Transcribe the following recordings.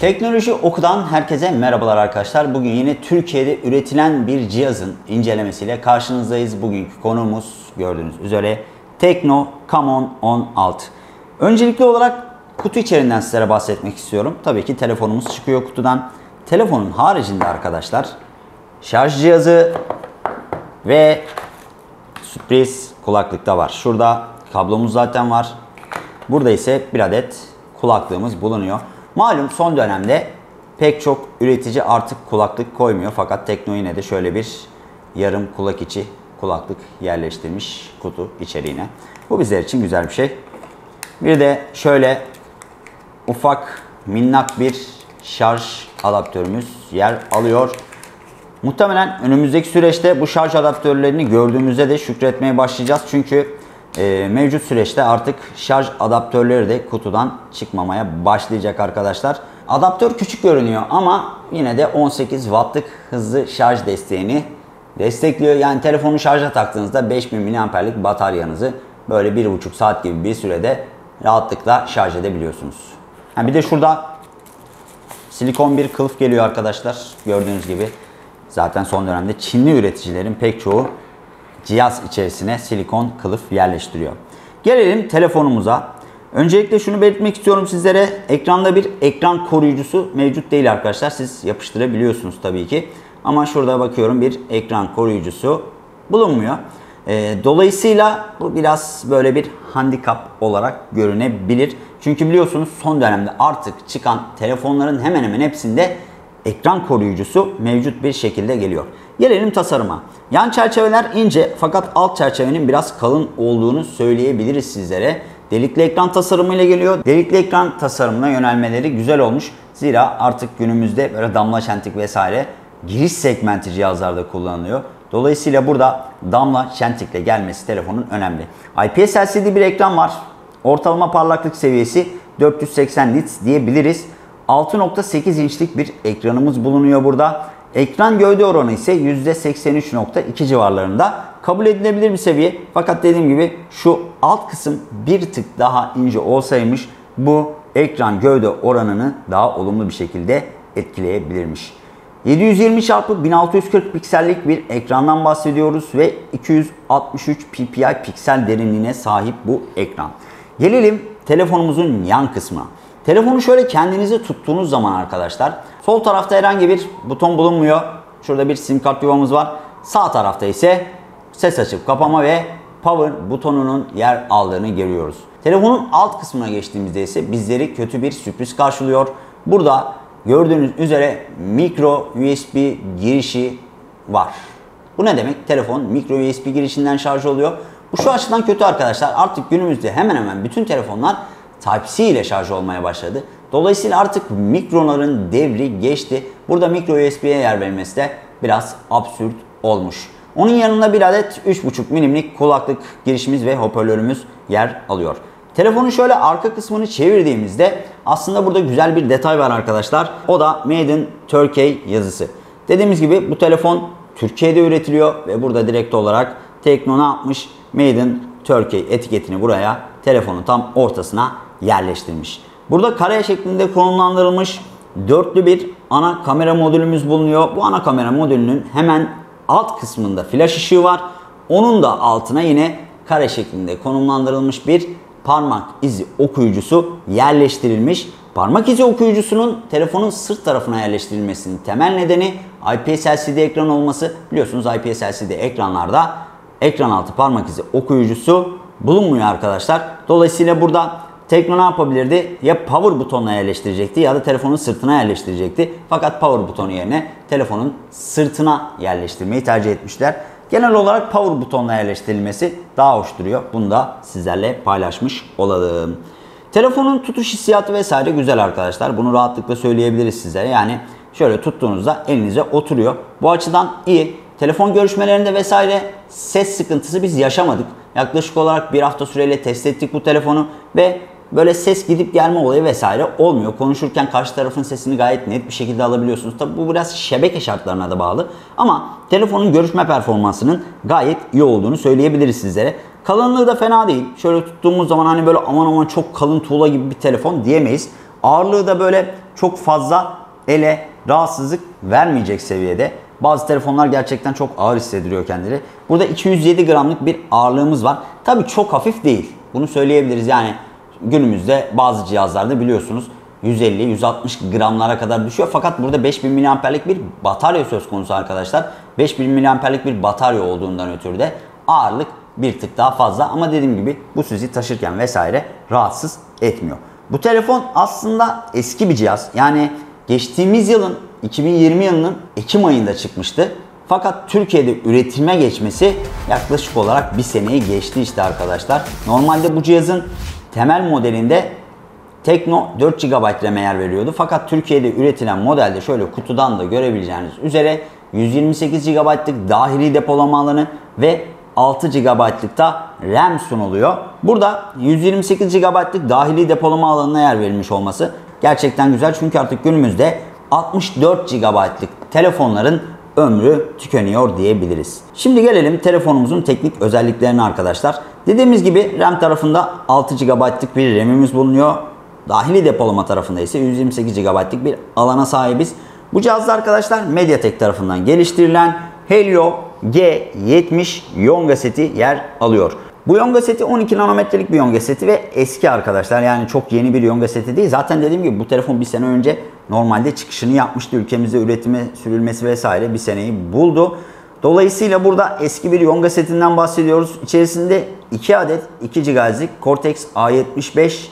Teknoloji Oku'dan herkese merhabalar arkadaşlar. Bugün yine Türkiye'de üretilen bir cihazın incelemesiyle karşınızdayız. Bugünkü konuğumuz gördüğünüz üzere Tecno Camon 16. Öncelikli olarak kutu içeriğinden sizlere bahsetmek istiyorum. Tabii ki telefonumuz çıkıyor kutudan. Telefonun haricinde arkadaşlar şarj cihazı ve sürpriz kulaklık da var. Şurada kablomuz zaten var. Burada ise bir adet kulaklığımız bulunuyor. Malum son dönemde pek çok üretici artık kulaklık koymuyor. Fakat Tekno yine de şöyle bir yarım kulak içi kulaklık yerleştirmiş kutu içeriğine. Bu bizler için güzel bir şey. Bir de şöyle ufak minnak bir şarj adaptörümüz yer alıyor. Muhtemelen önümüzdeki süreçte bu şarj adaptörlerini gördüğümüzde de şükretmeye başlayacağız. Çünkü mevcut süreçte artık şarj adaptörleri de kutudan çıkmamaya başlayacak arkadaşlar. Adaptör küçük görünüyor ama yine de 18 wattlık hızlı şarj desteğini destekliyor. Yani telefonu şarja taktığınızda 5000 mAh'lik bataryanızı böyle 1,5 saat gibi bir sürede rahatlıkla şarj edebiliyorsunuz. Bir de şurada silikon bir kılıf geliyor arkadaşlar. Gördüğünüz gibi zaten son dönemde Çinli üreticilerin pek çoğu cihaz içerisine silikon kılıf yerleştiriyor. Gelelim telefonumuza. Öncelikle şunu belirtmek istiyorum sizlere. Ekranda bir ekran koruyucusu mevcut değil arkadaşlar. Siz yapıştırabiliyorsunuz tabii ki. Ama şurada bakıyorum bir ekran koruyucusu bulunmuyor. Dolayısıyla bu biraz böyle bir handikap olarak görünebilir. Çünkü biliyorsunuz son dönemde artık çıkan telefonların hemen hemen hepsinde ekran koruyucusu mevcut bir şekilde geliyor. Gelelim tasarıma. Yan çerçeveler ince fakat alt çerçevenin biraz kalın olduğunu söyleyebiliriz sizlere. Delikli ekran tasarımıyla geliyor. Delikli ekran tasarımına yönelmeleri güzel olmuş. Zira artık günümüzde böyle damla çentik vesaire giriş segmenti cihazlarda kullanılıyor. Dolayısıyla burada damla çentikle gelmesi telefonun önemli. IPS LCD bir ekran var. Ortalama parlaklık seviyesi 480 nits diyebiliriz. 6.8 inçlik bir ekranımız bulunuyor burada. Ekran gövde oranı ise %83.2 civarlarında. Kabul edilebilir bir seviye. Fakat dediğim gibi şu alt kısım bir tık daha ince olsaymış bu ekran gövde oranını daha olumlu bir şekilde etkileyebilirmiş. 720x1640 piksellik bir ekrandan bahsediyoruz ve 263 ppi piksel derinliğine sahip bu ekran. Gelelim telefonumuzun yan kısmına. Telefonu şöyle kendinize tuttuğunuz zaman arkadaşlar sol tarafta herhangi bir buton bulunmuyor. Şurada bir sim kart yuvamız var. Sağ tarafta ise ses açıp kapama ve power butonunun yer aldığını görüyoruz. Telefonun alt kısmına geçtiğimizde ise bizleri kötü bir sürpriz karşılıyor. Burada gördüğünüz üzere micro USB girişi var. Bu ne demek? Telefon micro USB girişinden şarj oluyor. Bu şu açıdan kötü arkadaşlar. Artık günümüzde hemen hemen bütün telefonlar Type-C ile şarj olmaya başladı. Dolayısıyla artık mikroların devri geçti. Burada micro USB'ye yer verilmesi de biraz absürt olmuş. Onun yanında bir adet 3,5 mm'lik kulaklık girişimiz ve hoparlörümüz yer alıyor. Telefonun şöyle arka kısmını çevirdiğimizde aslında burada güzel bir detay var arkadaşlar. O da Made in Turkey yazısı. Dediğimiz gibi bu telefon Türkiye'de üretiliyor ve burada direkt olarak Tekno ne yapmış? Made in Turkey etiketini buraya telefonun tam ortasına yerleştirmiş. Burada kare şeklinde konumlandırılmış dörtlü bir ana kamera modülümüz bulunuyor. Bu ana kamera modülünün hemen alt kısmında flash ışığı var. Onun da altına yine kare şeklinde konumlandırılmış bir parmak izi okuyucusu yerleştirilmiş. Parmak izi okuyucusunun telefonun sırt tarafına yerleştirilmesinin temel nedeni IPS LCD ekran olması. Biliyorsunuz IPS LCD ekranlarda ekran altı parmak izi okuyucusu bulunmuyor arkadaşlar. Dolayısıyla burada Tekno ne yapabilirdi? Ya power butonuna yerleştirecekti ya da telefonun sırtına yerleştirecekti. Fakat power butonu yerine telefonun sırtına yerleştirmeyi tercih etmişler. Genel olarak power butonuna yerleştirilmesi daha hoş duruyor. Bunu da sizlerle paylaşmış olalım. Telefonun tutuş hissiyatı vesaire güzel arkadaşlar. Bunu rahatlıkla söyleyebiliriz sizlere. Yani şöyle tuttuğunuzda elinize oturuyor. Bu açıdan iyi. Telefon görüşmelerinde vesaire ses sıkıntısı biz yaşamadık. Yaklaşık olarak bir hafta süreyle test ettik bu telefonu ve böyle ses gidip gelme olayı vesaire olmuyor. Konuşurken karşı tarafın sesini gayet net bir şekilde alabiliyorsunuz. Tabi bu biraz şebeke şartlarına da bağlı ama telefonun görüşme performansının gayet iyi olduğunu söyleyebiliriz sizlere. Kalınlığı da fena değil. Şöyle tuttuğumuz zaman hani böyle aman aman çok kalın tuğla gibi bir telefon diyemeyiz. Ağırlığı da böyle çok fazla ele rahatsızlık vermeyecek seviyede. Bazı telefonlar gerçekten çok ağır hissediliyor kendileri. Burada 207 gramlık bir ağırlığımız var. Tabii çok hafif değil. Bunu söyleyebiliriz. Yani günümüzde bazı cihazlarda biliyorsunuz 150-160 gramlara kadar düşüyor. Fakat burada 5000 mAh'lik bir batarya söz konusu arkadaşlar. 5000 mAh'lik bir batarya olduğundan ötürü de ağırlık bir tık daha fazla. Ama dediğim gibi bu sizi taşırken vesaire rahatsız etmiyor. Bu telefon aslında eski bir cihaz. Yani geçtiğimiz yılın 2020 yılının Ekim ayında çıkmıştı. Fakat Türkiye'de üretime geçmesi yaklaşık olarak bir seneyi geçti işte arkadaşlar. Normalde bu cihazın temel modelinde Tekno 4 GB RAM yer veriyordu. Fakat Türkiye'de üretilen modelde şöyle kutudan da görebileceğiniz üzere 128 GB'lık dahili depolama alanı ve 6 GB'lık da RAM sunuluyor. Burada 128 GB'lık dahili depolama alanına yer verilmiş olması gerçekten güzel. Çünkü artık günümüzde 64 GB'lık telefonların ömrü tükeniyor diyebiliriz. Şimdi gelelim telefonumuzun teknik özelliklerine arkadaşlar. Dediğimiz gibi RAM tarafında 6 GB'lık bir RAM'imiz bulunuyor. Dahili depolama tarafında ise 128 GB'lık bir alana sahibiz. Bu cihazda arkadaşlar MediaTek tarafından geliştirilen Helio G70 yonga seti yer alıyor. Bu yonga seti 12 nanometrelik bir yonga seti ve eski arkadaşlar, yani çok yeni bir yonga seti değil. Zaten dediğim gibi bu telefon bir sene önce normalde çıkışını yapmıştı. Ülkemizde üretime sürülmesi vesaire bir seneyi buldu. Dolayısıyla burada eski bir yonga setinden bahsediyoruz. İçerisinde 2 adet 2 GHz'lik Cortex-A75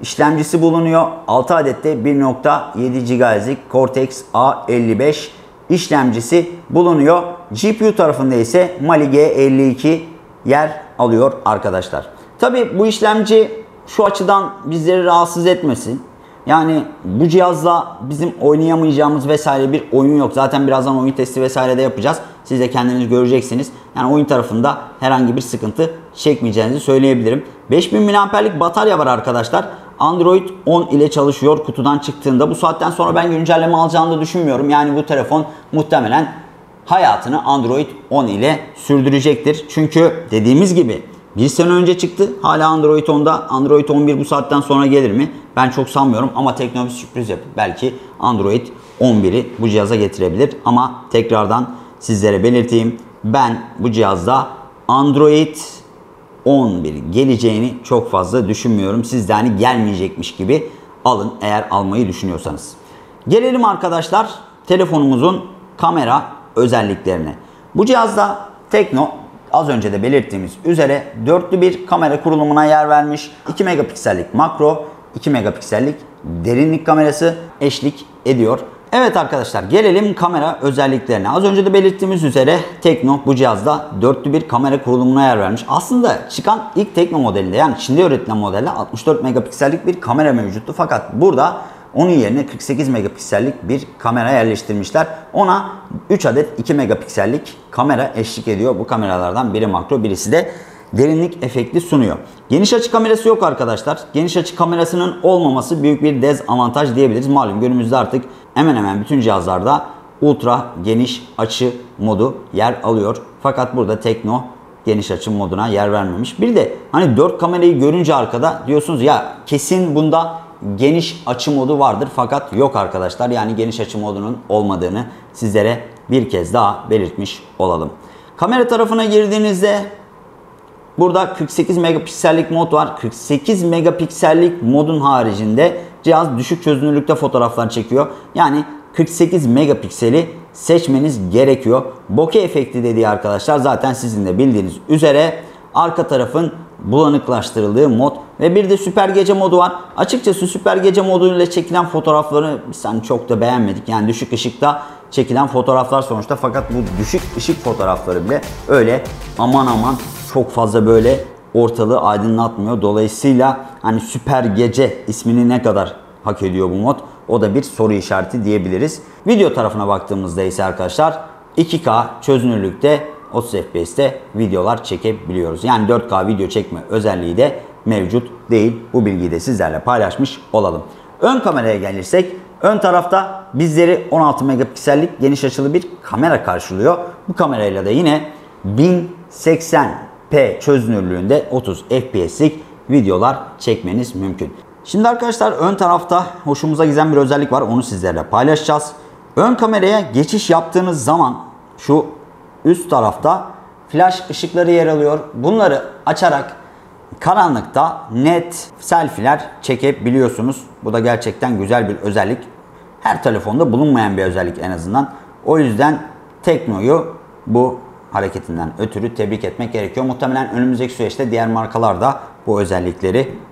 işlemcisi bulunuyor. 6 adet de 1.7 GHz'lik Cortex-A55 işlemcisi bulunuyor. GPU tarafında ise Mali-G52 yer alıyor arkadaşlar. Tabii bu işlemci şu açıdan bizleri rahatsız etmesin. Yani bu cihazla bizim oynayamayacağımız vesaire bir oyun yok. Zaten birazdan oyun testi vesaire de yapacağız. Siz de kendiniz göreceksiniz. Yani oyun tarafında herhangi bir sıkıntı çekmeyeceğinizi söyleyebilirim. 5000 mAh'lik batarya var arkadaşlar. Android 10 ile çalışıyor kutudan çıktığında. Bu saatten sonra ben güncelleme alacağını da düşünmüyorum. Yani bu telefon muhtemelen hayatını Android 10 ile sürdürecektir. Çünkü dediğimiz gibi bir sene önce çıktı. Hala Android 10'da. Android 11 bu saatten sonra gelir mi? Ben çok sanmıyorum ama teknoloji sürpriz yapıp belki Android 11'i bu cihaza getirebilir. Ama tekrardan sizlere belirteyim. Ben bu cihazda Android 11 geleceğini çok fazla düşünmüyorum. Siz de hani gelmeyecekmiş gibi alın eğer almayı düşünüyorsanız. Gelelim arkadaşlar telefonumuzun kamera özelliklerine. Bu cihazda Tekno az önce de belirttiğimiz üzere dörtlü bir kamera kurulumuna yer vermiş. 2 megapiksellik makro, 2 megapiksellik derinlik kamerası eşlik ediyor. Evet arkadaşlar, gelelim kamera özelliklerine. Az önce de belirttiğimiz üzere Tekno bu cihazda dörtlü bir kamera kurulumuna yer vermiş. Aslında çıkan ilk Tekno modelinde, yani Çin'de üretilen modelde 64 megapiksellik bir kamera mevcuttu. Fakat burada onun yerine 48 megapiksellik bir kamera yerleştirmişler. Ona 3 adet 2 megapiksellik kamera eşlik ediyor. Bu kameralardan biri makro, birisi de derinlik efekti sunuyor. Geniş açı kamerası yok arkadaşlar. Geniş açı kamerasının olmaması büyük bir dezavantaj diyebiliriz. Malum günümüzde artık hemen hemen bütün cihazlarda ultra geniş açı modu yer alıyor. Fakat burada Tekno geniş açı moduna yer vermemiş. Bir de hani 4 kamerayı görünce arkada diyorsunuz ya kesin bunda geniş açı modu vardır, fakat yok arkadaşlar. Yani geniş açı modunun olmadığını sizlere bir kez daha belirtmiş olalım. Kamera tarafına girdiğinizde burada 48 megapiksellik mod var. 48 megapiksellik modun haricinde cihaz düşük çözünürlükte fotoğraflar çekiyor. Yani 48 megapikseli seçmeniz gerekiyor. Bokeh efekti dediği arkadaşlar zaten sizin de bildiğiniz üzere arka tarafın bulanıklaştırıldığı mod ve bir de süper gece modu var. Açıkçası süper gece moduyla çekilen fotoğrafları biz hani çok da beğenmedik. Yani düşük ışıkta çekilen fotoğraflar sonuçta, fakat bu düşük ışık fotoğrafları bile öyle aman aman çok fazla böyle ortalığı aydınlatmıyor. Dolayısıyla hani süper gece ismini ne kadar hak ediyor bu mod? O da bir soru işareti diyebiliriz. Video tarafına baktığımızda ise arkadaşlar 2K çözünürlükte 30 FPS'te videolar çekebiliyoruz. Yani 4K video çekme özelliği de mevcut değil. Bu bilgiyi de sizlerle paylaşmış olalım. Ön kameraya gelirsek, ön tarafta bizleri 16 megapiksellik geniş açılı bir kamera karşılıyor. Bu kamerayla da yine 1080p çözünürlüğünde 30 FPS'lik videolar çekmeniz mümkün. Şimdi arkadaşlar ön tarafta hoşumuza giden bir özellik var. Onu sizlerle paylaşacağız. Ön kameraya geçiş yaptığınız zaman şu üst tarafta flash ışıkları yer alıyor. Bunları açarak karanlıkta net selfie'ler çekebiliyorsunuz. Bu da gerçekten güzel bir özellik. Her telefonda bulunmayan bir özellik en azından. O yüzden Tekno'yu bu hareketinden ötürü tebrik etmek gerekiyor. Muhtemelen önümüzdeki süreçte diğer markalar da bu özelliği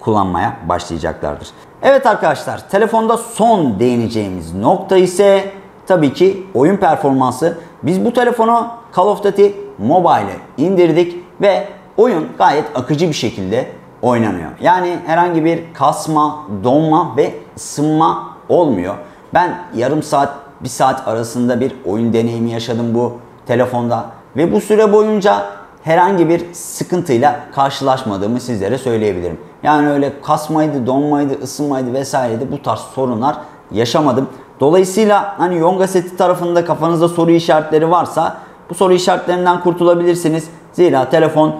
kullanmaya başlayacaklardır. Evet arkadaşlar, telefonda son değineceğimiz nokta ise tabii ki oyun performansı. Biz bu telefonu Call of Duty Mobile'e indirdik ve oyun gayet akıcı bir şekilde oynanıyor. Yani herhangi bir kasma, donma ve ısınma olmuyor. Ben yarım saat, bir saat arasında bir oyun deneyimi yaşadım bu telefonda ve bu süre boyunca herhangi bir sıkıntıyla karşılaşmadığımı sizlere söyleyebilirim. Yani öyle kasmaydı, donmaydı, ısınmaydı vesaireydi, bu tarz sorunlar yaşamadım. Dolayısıyla hani Yonga seti tarafında kafanızda soru işaretleri varsa bu soru işaretlerinden kurtulabilirsiniz. Zira telefon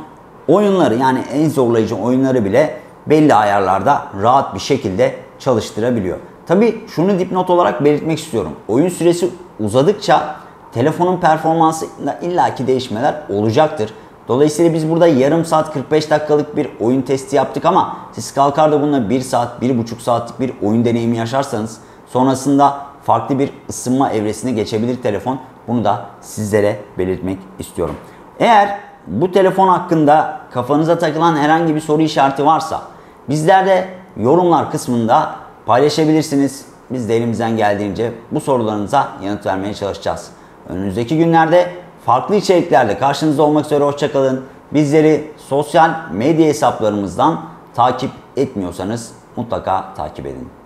oyunları, yani en zorlayıcı oyunları bile belli ayarlarda rahat bir şekilde çalıştırabiliyor. Tabii şunu dipnot olarak belirtmek istiyorum. Oyun süresi uzadıkça telefonun performansında illaki değişmeler olacaktır. Dolayısıyla biz burada yarım saat 45 dakikalık bir oyun testi yaptık ama siz kalkar da bununla 1 saat, 1,5 saatlik bir oyun deneyimi yaşarsanız sonrasında farklı bir ısınma evresine geçebilir telefon. Bunu da sizlere belirtmek istiyorum. Eğer bu telefon hakkında kafanıza takılan herhangi bir soru işareti varsa bizler de yorumlar kısmında paylaşabilirsiniz. Biz de elimizden geldiğince bu sorularınıza yanıt vermeye çalışacağız. Önümüzdeki günlerde farklı içeriklerle karşınızda olmak üzere, hoşça kalın. Bizleri sosyal medya hesaplarımızdan takip etmiyorsanız mutlaka takip edin.